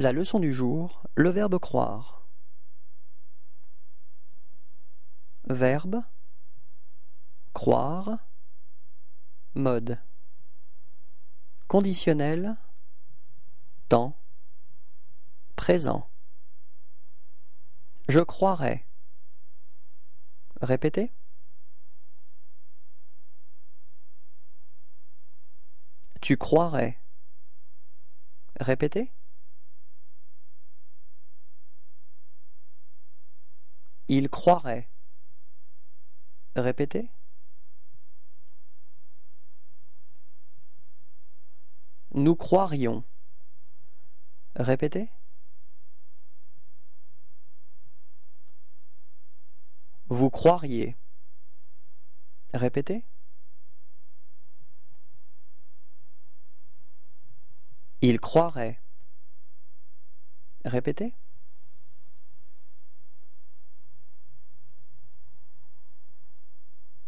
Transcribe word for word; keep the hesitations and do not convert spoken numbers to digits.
La leçon du jour, le verbe croire. Verbe, croire, mode. Conditionnel, temps, présent. Je croirais. Répétez. Tu croirais. Répétez. Il croirait. Répétez. Nous croirions. Répétez. Vous croiriez. Répétez. Il croirait. Répétez.